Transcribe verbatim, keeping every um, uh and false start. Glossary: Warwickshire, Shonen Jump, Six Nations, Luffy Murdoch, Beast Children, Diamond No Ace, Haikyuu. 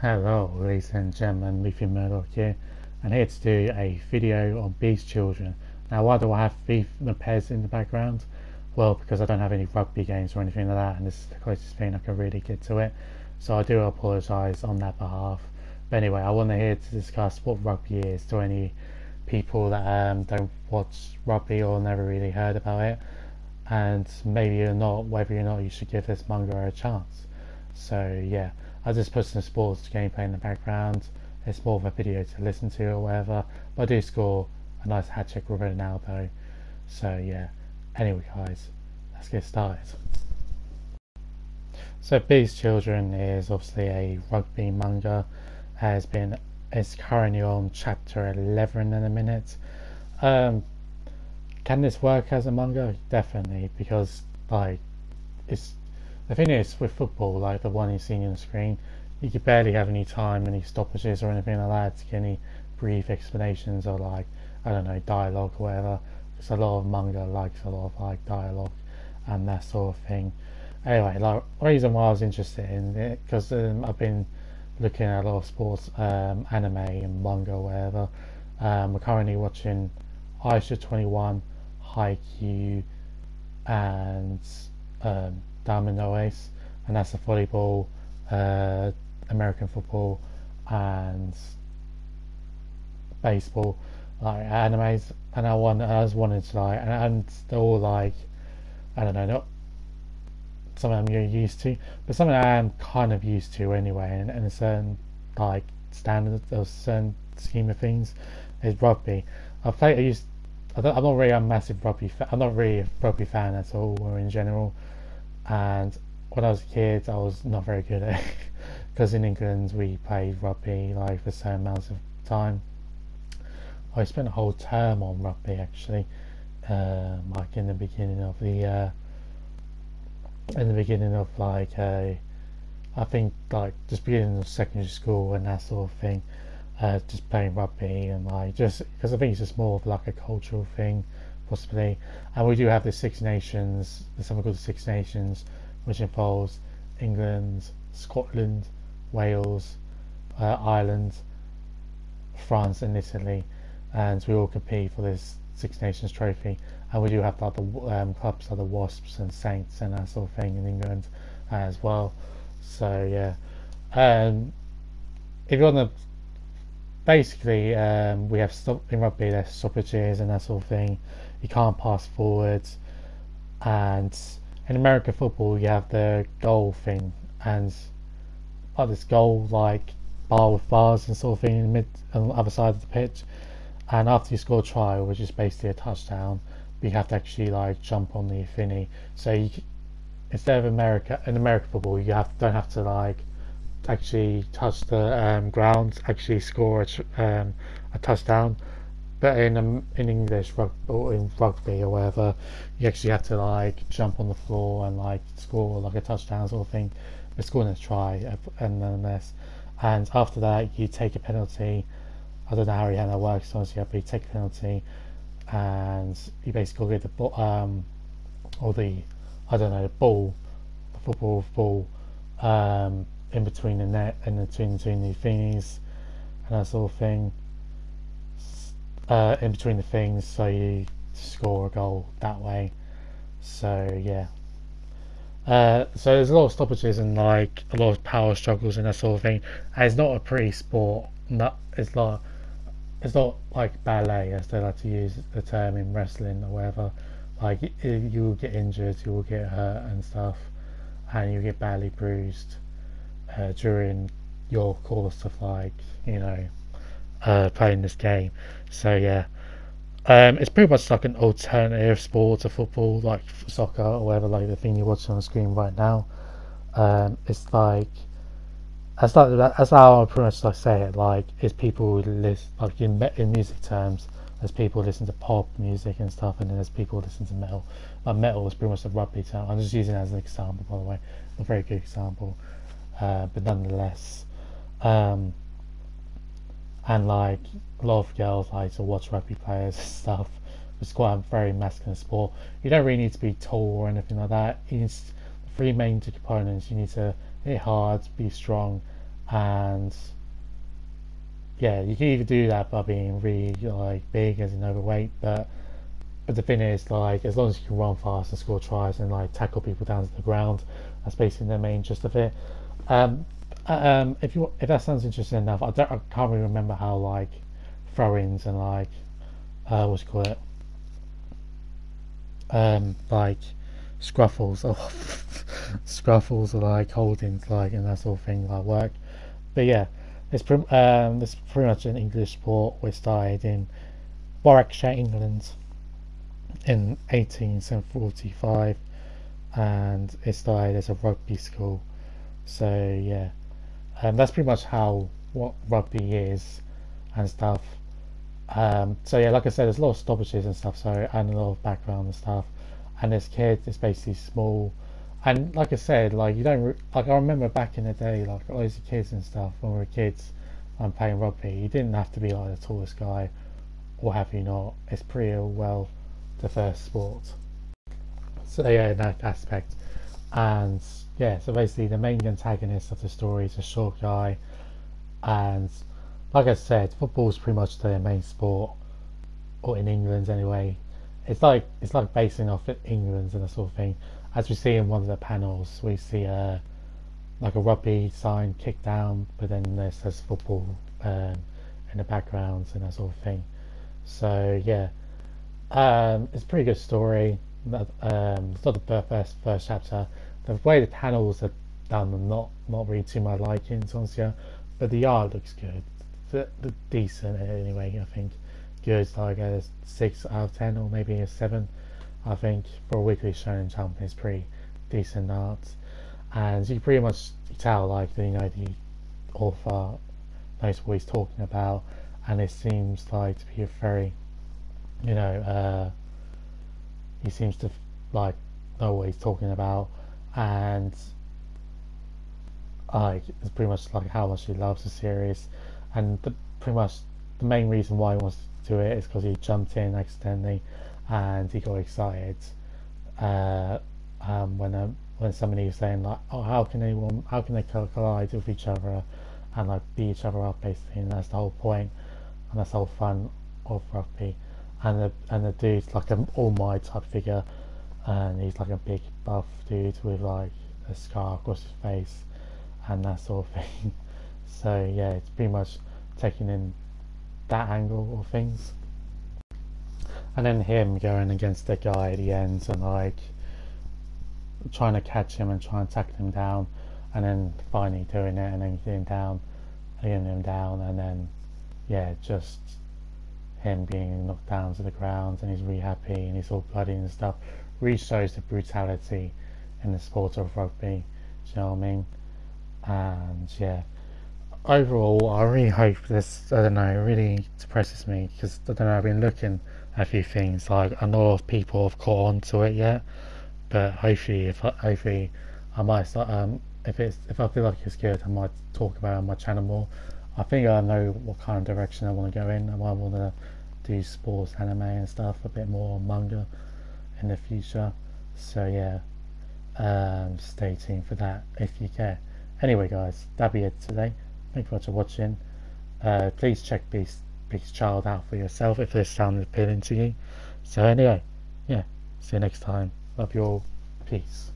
Hello ladies and gentlemen, Luffy Murdoch here, and here to do a video on Beast Children. Now why do I have the Pez in the background? Well, because I don't have any rugby games or anything like that, and this is the closest thing I can really get to it, so I do apologise on that behalf. But anyway, I want to here to discuss what rugby is to any people that um, don't watch rugby or never really heard about it, and maybe or not, whether or not you should give this manga a chance. So yeah, I just put some sports gameplay in the background. It's more of a video to listen to or whatever, but I do score a nice hat trick with an elbow. So yeah, anyway guys, let's get started. So Beast Children is obviously a rugby manga. Has been it's currently on chapter eleven in a minute. Um, can this work as a manga? Definitely, because like it's the thing is with football, like the one you've seen on the screen, you could barely have any time, any stoppages or anything like that to get any brief explanations or like, I don't know, dialogue or whatever, because a lot of manga likes a lot of like dialogue and that sort of thing. Anyway, like the reason why I was interested in it, because um, I've been looking at a lot of sports, um, anime and manga or whatever. Um, we're currently watching Isha twenty-one, Haikyuu and um, Diamond No Ace, and that's a volleyball, uh, American football and baseball like animes, and I want I just wanted to like and, and they're all like, I don't know, not some of them you're used to, but some of them I am kind of used to anyway, and, and a certain like standard or certain scheme of things is rugby. I play I used I don't, I'm not really a massive rugby fan. I'm not really a rugby fan at all or in general. And when I was a kid I was not very good at it, because in England we played rugby like for certain amounts of time. I spent a whole term on rugby actually, uh, like in the beginning of the uh, in the beginning of like a, I think like just beginning of secondary school and that sort of thing, uh, just playing rugby and like just because I think it's just more of like a cultural thing. Possibly, and we do have the Six Nations, there's something called the Six Nations, which involves England, Scotland, Wales, uh, Ireland, France and Italy, and we all compete for this Six Nations trophy. And we do have like, the um, clubs like the Wasps and Saints and that sort of thing in England as well. So yeah, um, if you're on the basically um, we have stop in rugby, there's stoppages and that sort of thing. You can't pass forwards, and in American football you have the goal thing and like this goal like bar with bars and sort of thing in the mid on the other side of the pitch, and after you score a try, which is basically a touchdown, you have to actually like jump on the thingy. So you, instead of America in American football you have don't have to like actually touch the um, ground, actually score a, um, a touchdown, but in um, in English rug or in rugby or whatever, you actually have to like jump on the floor and like score like a touchdown sort of thing, but scoring a try and nonetheless. And after that you take a penalty. I don't know how that works honestly, but you take a penalty and you basically get the ball, um, or the I don't know the ball, the football ball. Um, in between the net and between, between the thingies and that sort of thing, uh, in between the things, so you score a goal that way. So yeah, uh, so there's a lot of stoppages and like a lot of power struggles and that sort of thing, and it's not a pretty sport. Not, it's not it's not like ballet as they like to use the term in wrestling or whatever, like you will get injured, you will get hurt and stuff, and you get badly bruised Uh, during your course of like, you know, uh, playing this game. So yeah, um, it's pretty much like an alternative sport to football, like soccer or whatever, like the thing you're watching on the screen right now. Um, it's like that's like that's how I pretty much like say it. Like, it's people listen like in in music terms. There's people listen to pop music and stuff, and then there's people listen to metal. Like metal is pretty much a rugby term. I'm just using it as an example, by the way, a very good example. Uh, but nonetheless, um, and like a lot of girls like to watch rugby players and stuff. It's quite a very masculine sport. You don't really need to be tall or anything like that. It's the three main components. You need to hit hard, be strong, And yeah, you can either do that by being really like big as an overweight, but but the thing is, like, as long as you can run fast and score tries and like tackle people down to the ground, that's basically the main gist of it. Um, um, if you if that sounds interesting enough, I don't I can't really remember how like throw-ins and like uh, what do you call it, um, like scruffles or scruffles or like holdings, like, and that sort of thing like work. But yeah, it's pretty um, it's pretty much an English sport which started in Warwickshire, England, in eighteen forty-five, and it started as a rugby school. So yeah, um, that's pretty much how what rugby is and stuff. Um, so yeah, like I said, there's a lot of stoppages and stuff, so and a lot of background and stuff. And this kid is basically small, and like I said, like you don't re like I remember back in the day, like all these kids and stuff when we were kids and playing rugby, you didn't have to be like the tallest guy, or have you not? It's pretty well the first sport. So yeah, in that aspect, and yeah, so basically the main antagonist of the story is a short guy, and like I said, football is pretty much their main sport, or in England anyway. It's like it's like basing off England and that sort of thing. As we see in one of the panels, we see a like a rugby sign kicked down, but then there says football um, in the background and that sort of thing. So yeah, um, it's a pretty good story. Um, it's not the first first chapter. The way the panels are done, I'm not not really to my liking, honestly, but the art looks good. The, the decent anyway, I think. Good, like a six out of ten, or maybe a seven. I think for a weekly Shonen Jump is pretty decent art, and you can pretty much tell like you know the author knows what he's talking about, and it seems like to be a very, you know, uh, he seems to like know what he's talking about, and like it's pretty much like how much he loves the series. And the, pretty much the main reason why he wants to do it is because he jumped in accidentally, and he got excited uh, um, when uh, when somebody was saying like, oh, how can they how can they collide with each other and like beat each other up basically, and that's the whole point, and that's the whole fun of rugby. And the and the dude's like an All Might type figure, and he's like a big buff dude with like a scar across his face and that sort of thing. So yeah, it's pretty much taking in that angle of things, and then him going against the guy at the end and like trying to catch him and try and tackle him down, and then finally doing it and then getting him down and getting him down, and then yeah, just him being knocked down to the ground, and he's really happy and he's all bloody and stuff. Really shows the brutality in the sport of rugby, do you know what I mean? And yeah, overall, I really hope this, I don't know, it really depresses me, because I don't know, I've been looking at a few things, like, a lot of people have caught on to it yet, but hopefully, if I, hopefully, I might start, um, if it's, if I feel like it's good, I might talk about it on my channel more. I think I know what kind of direction I want to go in. I might want to do sports, anime and stuff, a bit more manga in the future, so yeah, um, stay tuned for that, if you care. Anyway guys, that'd be it today. Thank you for watching. Uh, please check Beast, Beast Child out for yourself if this sounded appealing to you. So anyway, yeah, see you next time. Love you all. Peace.